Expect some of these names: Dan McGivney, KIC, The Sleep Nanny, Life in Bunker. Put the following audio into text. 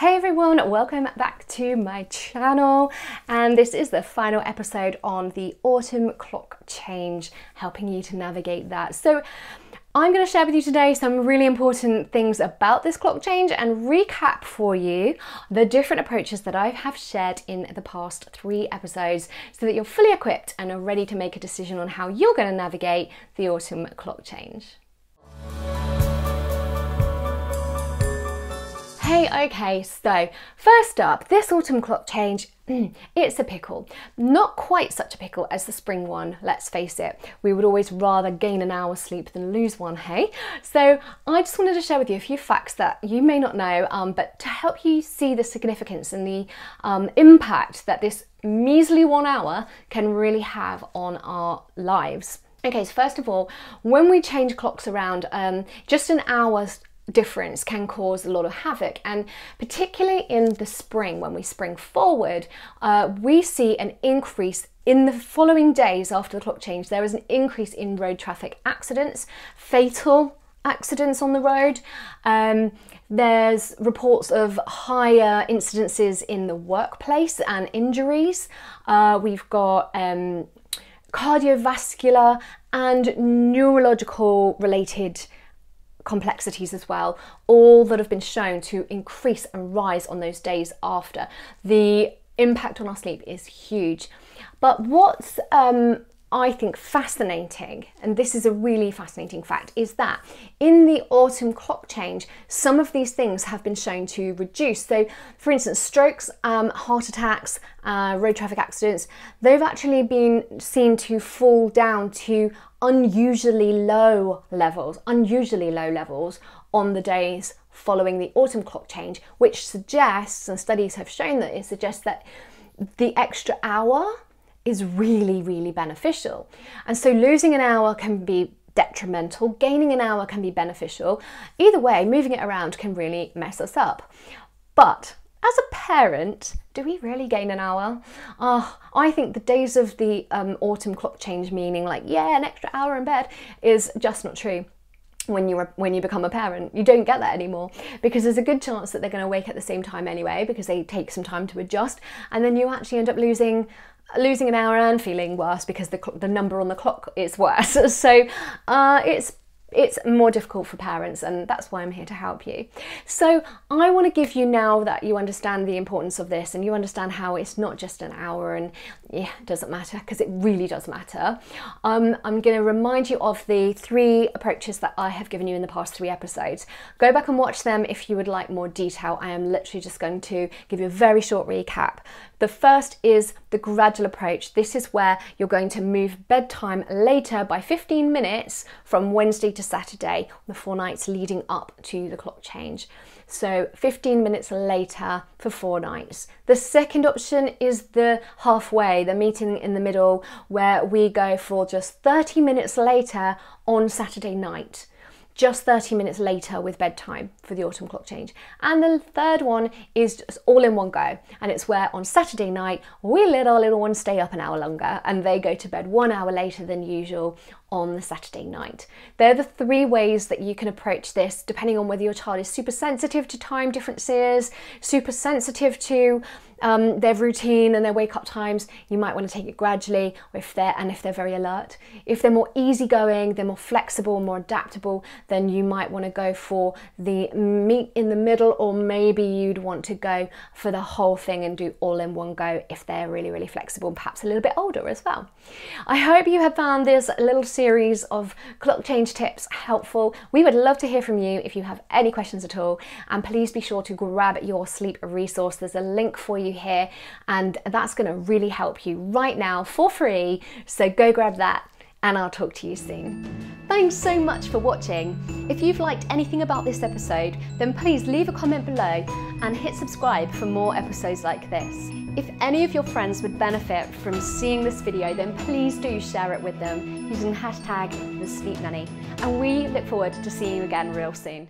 Hey everyone, welcome back to my channel, and this is the final episode on the autumn clock change, helping you to navigate that. So I'm going to share with you today some really important things about this clock change and recap for you the different approaches that I have shared in the past 3 episodes so that you're fully equipped and are ready to make a decision on how you're going to navigate the autumn clock change. Okay, so first up, this autumn clock change, it's a pickle. Not quite such a pickle as the spring one, let's face it. We would always rather gain an hour's sleep than lose one, hey? So I just wanted to share with you a few facts that you may not know, but to help you see the significance and the impact that this measly 1 hour can really have on our lives. Okay, so first of all, when we change clocks around, just an hour's difference can cause a lot of havoc, and particularly in the spring, when we spring forward, we see an increase in the following days after the clock change. There is an increase in road traffic accidents, fatal accidents on the road. There's reports of higher incidences in the workplace and injuries. We've got cardiovascular and neurological related complexities as well, all that have been shown to increase and rise on those days after. The impact on our sleep is huge. But what's I think fascinating, and this is a really fascinating fact, is that in the autumn clock change, some of these things have been shown to reduce. So for instance, strokes, heart attacks, road traffic accidents, they've actually been seen to fall down to unusually low levels on the days following the autumn clock change, which suggests, and studies have shown that it suggests, that the extra hour is really, really beneficial. And so losing an hour can be detrimental, gaining an hour can be beneficial. Either way, moving it around can really mess us up. But as a parent, do we really gain an hour? I think the days of the autumn clock change meaning, like, yeah, an extra hour in bed, is just not true. When you become a parent, you don't get that anymore, because there's a good chance that they're going to wake at the same time anyway, because they take some time to adjust, and then you actually end up losing an hour and feeling worse because the number on the clock is worse. So it's more difficult for parents, and that's why I'm here to help you. So I want to give you, now that you understand the importance of this and you understand how it's not just an hour and yeah, it doesn't matter, because it really does matter, I'm going to remind you of the 3 approaches that I have given you in the past 3 episodes. Go back and watch them if you would like more detail. I am literally just going to give you a very short recap. The first is the gradual approach. This is where you're going to move bedtime later by 15 minutes from Wednesday to Saturday, the 4 nights leading up to the clock change. So 15 minutes later for 4 nights. The second option is the halfway, the meeting in the middle, where we go for just 30 minutes later on Saturday night. Just 30 minutes later with bedtime for the autumn clock change. And the third one is just all in one go, and it's where on Saturday night we let our little ones stay up an hour longer, and they go to bed 1 hour later than usual on the Saturday night. They're the 3 ways that you can approach this, depending on whether your child is super sensitive to time differences, super sensitive to their routine and their wake up times. You might want to take it gradually, if they're very alert. If they're more easygoing, they're more flexible, more adaptable, then you might want to go for the meet in the middle, or maybe you'd want to go for the whole thing and do all in one go if they're really, really flexible, and perhaps a little bit older as well. I hope you have found this little series of clock change tips helpful. We would love to hear from you if you have any questions at all, and please be sure to grab your sleep resource. There's a link for you here, and that's going to really help you right now for free, so go grab that, and I'll talk to you soon. Thanks so much for watching. If you've liked anything about this episode, then please leave a comment below and hit subscribe for more episodes like this. If any of your friends would benefit from seeing this video, then please do share it with them using hashtag #TheSleepNanny, and we look forward to seeing you again real soon.